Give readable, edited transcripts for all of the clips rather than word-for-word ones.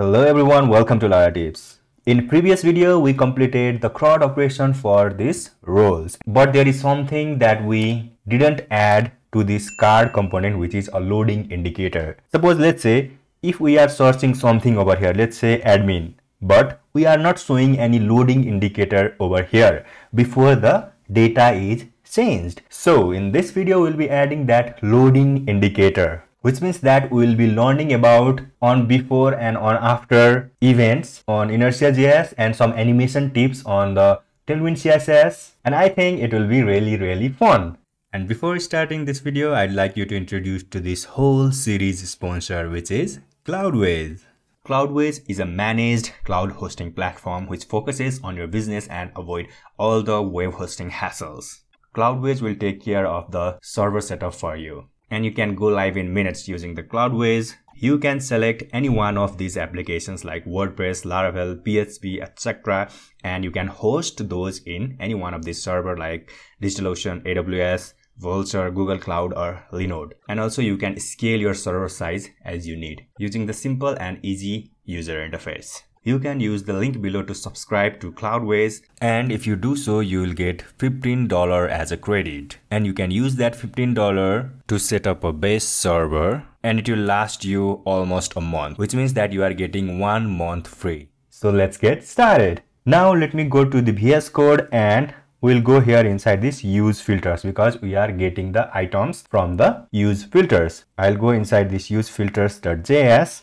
Hello everyone, welcome to LaraTips. In previous video, we completed the CRUD operation for these roles, but there is something that we didn't add to this card component, which is a loading indicator. Suppose, let's say, if we are searching something over here, let's say admin, but we are not showing any loading indicator over here before the data is changed. So in this video, we'll be adding that loading indicator, which means that we will be learning about on before and on after events on Inertia.js and some animation tips on the Tailwind CSS, and I think it will be really fun. And before starting this video, I'd like you to introduce to this whole series sponsor, which is Cloudways. Cloudways is a managed cloud hosting platform which focuses on your business and avoid all the web hosting hassles. Cloudways will take care of the server setup for you, and you can go live in minutes using the Cloudways. You can select any one of these applications like WordPress, Laravel, PHP, etc. And you can host those in any one of these servers like DigitalOcean, AWS, Vultr, Google Cloud, or Linode. And also you can scale your server size as you need using the simple and easy user interface. You can use the link below to subscribe to Cloudways, and if you do so, you will get $15 as a credit, and you can use that $15 to set up a base server, and it will last you almost a month, which means that you are getting 1 month free. So let's get started. Now let me go to the VS Code and we'll go here inside this use filters, because we are getting the items from the use filters. I'll go inside this use_filters.js.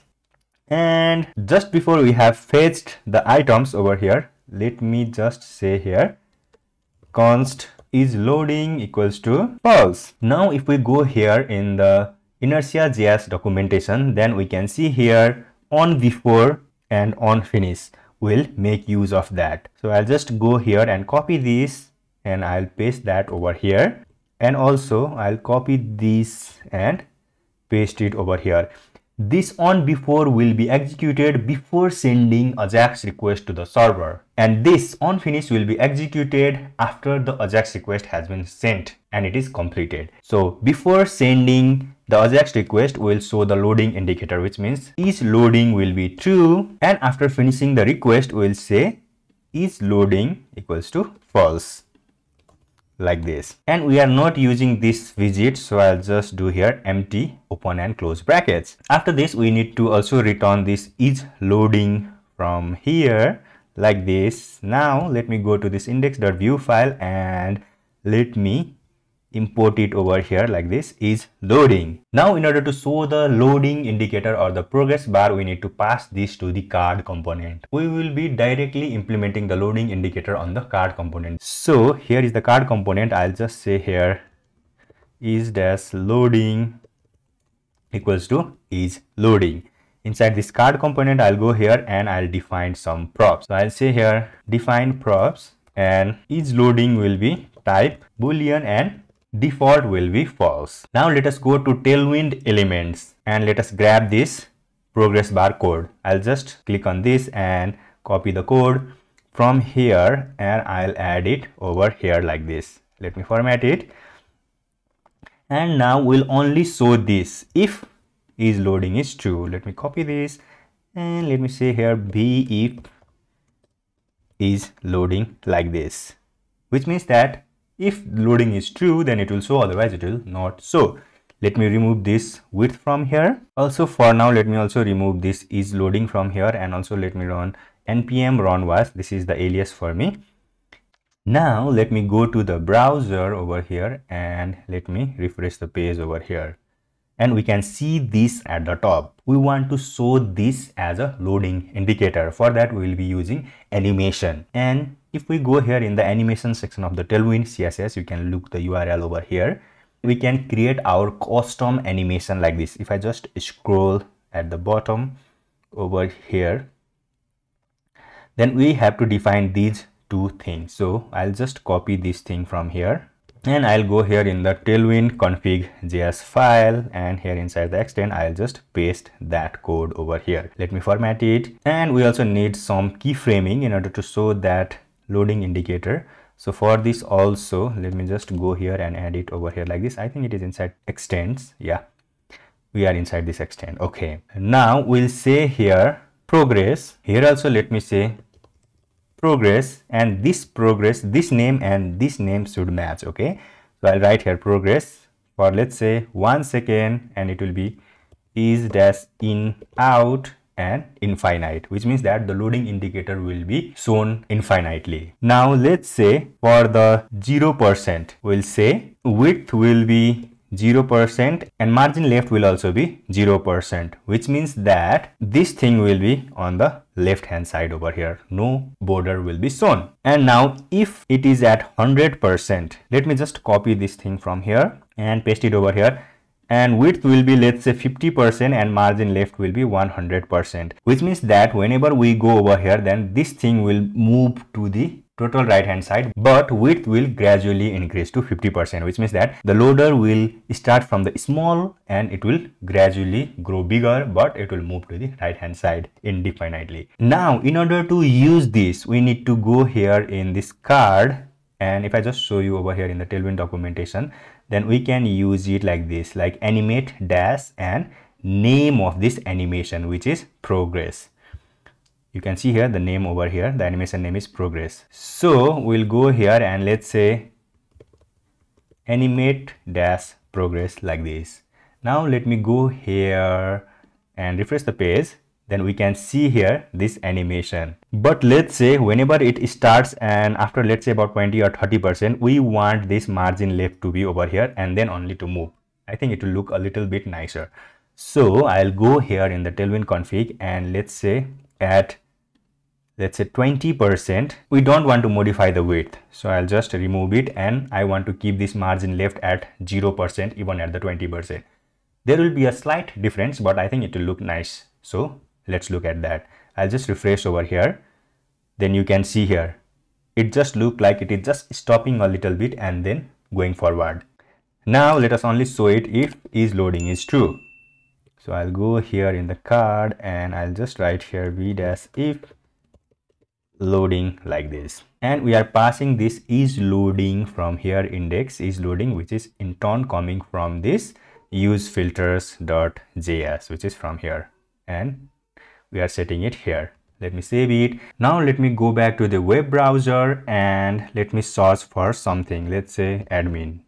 And just before we have fetched the items over here, let me just say here const is loading equals to false. Now if we go here in the Inertia.js documentation, then we can see here on before and on finish will make use of that. So I'll just go here and copy this and I'll paste that over here, and also I'll copy this and paste it over here. This on before will be executed before sending AJAX request to the server, and this on finish will be executed after the AJAX request has been sent and it is completed. So before sending the AJAX request will show the loading indicator, which means is loading will be true, and after finishing the request we'll say is loading equals to false, like this. And we are not using this widget, so I'll just do here empty open and close brackets. After this we need to also return this is loading from here, like this. Now let me go to this index.vue file and let me import it over here like this, is loading. Now in order to show the loading indicator or the progress bar, we need to pass this to the card component. We will be directly implementing the loading indicator on the card component. So here is the card component. I'll just say here is dash loading equals to is loading. Inside this card component, I'll go here and I'll define some props. So I'll say here define props, and is loading will be type boolean and default will be false. Now let us go to Tailwind elements and let us grab this progress bar code. I'll just click on this and copy the code from here and I'll add it over here like this. Let me format it. And now we'll only show this if is loading is true. Let me copy this and let me say here b if is loading, like this, which means that if loading is true, then it will show, otherwise it will not show. Let me remove this width from here. Also for now, let me also remove this is loading from here, and also let me run npm run was. This is the alias for me. Now let me go to the browser over here and let me refresh the page over here. And we can see this at the top. We want to show this as a loading indicator. For that, we will be using animation. And if we go here in the animation section of the Tailwind CSS, you can look the URL over here. We can create our custom animation like this. If I just scroll at the bottom over here, then we have to define these two things. So I'll just copy this thing from here. And I'll go here in the Tailwind config.js file, and here inside the extend, I'll just paste that code over here. Let me format it. And we also need some keyframing in order to show that loading indicator. So for this also, let me just go here and add it over here like this. I think it is inside extends. Yeah, we are inside this extend. Okay. Now we'll say here progress. Here also let me say progress, and this progress, this name and this name should match. Okay, so I'll write here progress for let's say 1 second, and it will be is dash in out and infinite, which means that the loading indicator will be shown infinitely. Now let's say for the 0%, we'll say width will be 0% and margin left will also be 0%, which means that this thing will be on the left hand side over here, no border will be shown. And now if it is at 100%, let me just copy this thing from here and paste it over here, and width will be let's say 50% and margin left will be 100%, which means that whenever we go over here, then this thing will move to the total right hand side, but width will gradually increase to 50%, which means that the loader will start from the small and it will gradually grow bigger, but it will move to the right hand side indefinitely. Now in order to use this, we need to go here in this card, and if I just show you over here in the Tailwind documentation, then we can use it like this, like animate dash and name of this animation, which is progress. You can see here the name over here, the animation name is progress. So we'll go here and let's say animate dash progress like this. Now let me go here and refresh the page, then we can see here this animation. But let's say whenever it starts and after let's say about 20 or 30%, we want this margin left to be over here and then only to move. I think it will look a little bit nicer. So I'll go here in the Tailwind config and let's say at let's say 20%, we don't want to modify the width, so I'll just remove it, and I want to keep this margin left at 0% even at the 20%. There will be a slight difference, but I think it will look nice. So let's look at that. I'll just refresh over here. Then you can see here, it just looks like it is just stopping a little bit and then going forward. Now let us only show it if is loading is true. So I'll go here in the card and I'll just write here v-if loading like this. And we are passing this is loading from here index is loading, which is in turn coming from this use_filters.js, which is from here. And we are setting it here. Let me save it. Now let me go back to the web browser and let me search for something. Let's say admin.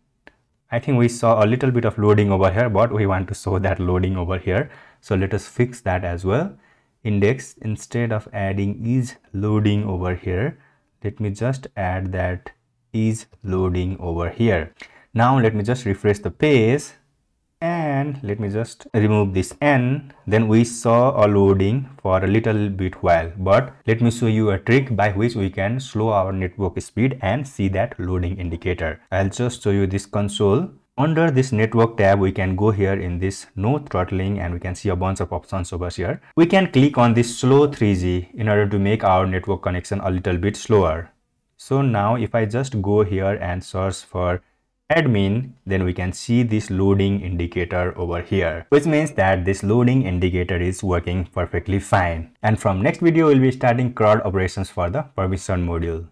I think we saw a little bit of loading over here, but we want to show that loading over here. So let us fix that as well. Index, instead of adding is loading over here, let me just add that is loading over here. Now let me just refresh the page. And let me just remove this n. Then we saw a loading for a little bit while, but let me show you a trick by which we can slow our network speed and see that loading indicator. I'll just show you this console. Under this network tab, we can go here in this no throttling, and we can see a bunch of options over here. We can click on this slow 3G in order to make our network connection a little bit slower. So now if I just go here and search for admin, then we can see this loading indicator over here, which means that this loading indicator is working perfectly fine. And from next video, we'll be starting CRUD operations for the permission module.